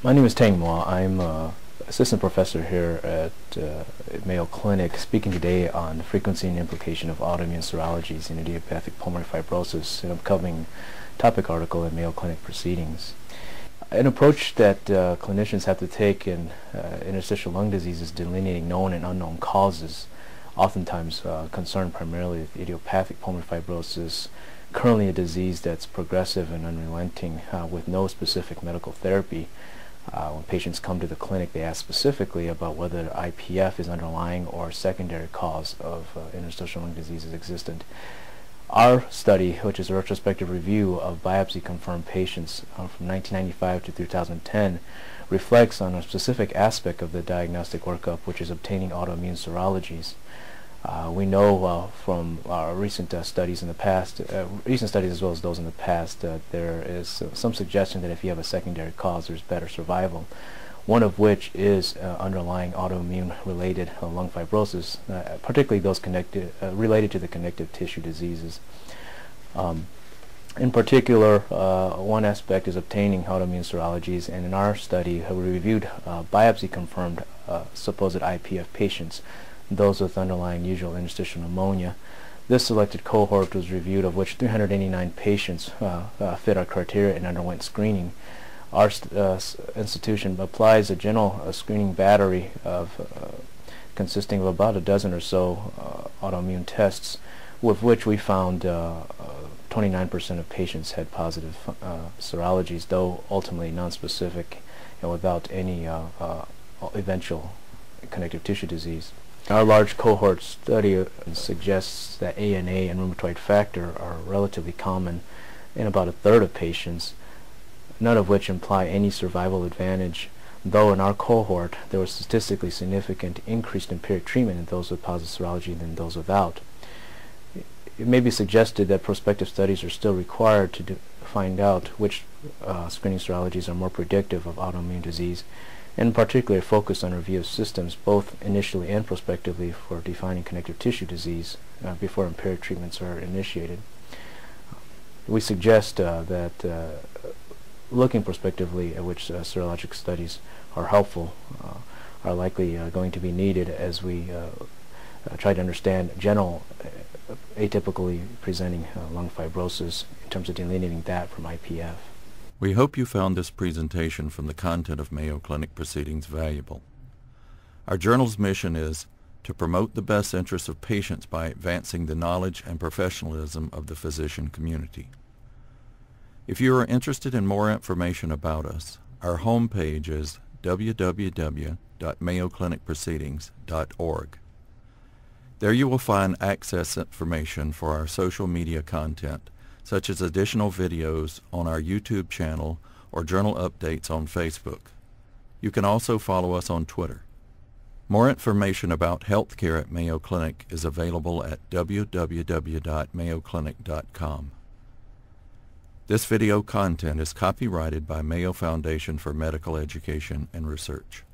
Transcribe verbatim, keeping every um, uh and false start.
My name is Teng Moua. I'm an assistant professor here at, uh, at Mayo Clinic, speaking today on the frequency and implication of autoimmune serologies in idiopathic pulmonary fibrosis, an upcoming topic article in Mayo Clinic Proceedings. An approach that uh, clinicians have to take in uh, interstitial lung disease is delineating known and unknown causes, oftentimes uh, concerned primarily with idiopathic pulmonary fibrosis, currently a disease that's progressive and unrelenting uh, with no specific medical therapy. Uh, when patients come to the clinic, they ask specifically about whether I P F is underlying or secondary cause of uh, interstitial lung disease is existent. Our study, which is a retrospective review of biopsy-confirmed patients uh, from nineteen ninety-five to two thousand ten, reflects on a specific aspect of the diagnostic workup, which is obtaining autoimmune serologies. Uh, we know uh, from our recent uh, studies in the past, uh, recent studies as well as those in the past, that uh, there is uh, some suggestion that if you have a secondary cause, there's better survival, one of which is uh, underlying autoimmune-related uh, lung fibrosis, uh, particularly those connected, uh, related to the connective tissue diseases. Um, in particular, uh, one aspect is obtaining autoimmune serologies, and in our study, uh, we reviewed uh, biopsy-confirmed uh, supposed I P F patients, those with underlying usual interstitial pneumonia. This selected cohort was reviewed, of which three hundred eighty-nine patients uh, uh, fit our criteria and underwent screening. Our uh, institution applies a general uh, screening battery of uh, consisting of about a dozen or so uh, autoimmune tests, with which we found twenty-nine percent uh, of patients had positive uh, serologies, though ultimately non-specific and without any uh, uh, eventual connective tissue disease. Our large cohort study suggests that A N A and rheumatoid factor are relatively common in about a third of patients, none of which imply any survival advantage, though in our cohort there was statistically significant increased empiric treatment in those with positive serology than those without. It may be suggested that prospective studies are still required to find out which uh, screening serologies are more predictive of autoimmune disease, in particular focus on review of systems both initially and prospectively for defining connective tissue disease uh, before empiric treatments are initiated. We suggest uh, that uh, looking prospectively at which uh, serologic studies are helpful uh, are likely uh, going to be needed as we uh, uh, try to understand general uh, atypically presenting uh, lung fibrosis in terms of delineating that from I P F. We hope you found this presentation from the content of Mayo Clinic Proceedings valuable. Our journal's mission is to promote the best interests of patients by advancing the knowledge and professionalism of the physician community. If you are interested in more information about us, our homepage is w w w dot mayo clinic proceedings dot org. There you will find access information for our social media content, such as additional videos on our YouTube channel or journal updates on Facebook. You can also follow us on Twitter. More information about healthcare at Mayo Clinic is available at w w w dot mayo clinic dot com. This video content is copyrighted by Mayo Foundation for Medical Education and Research.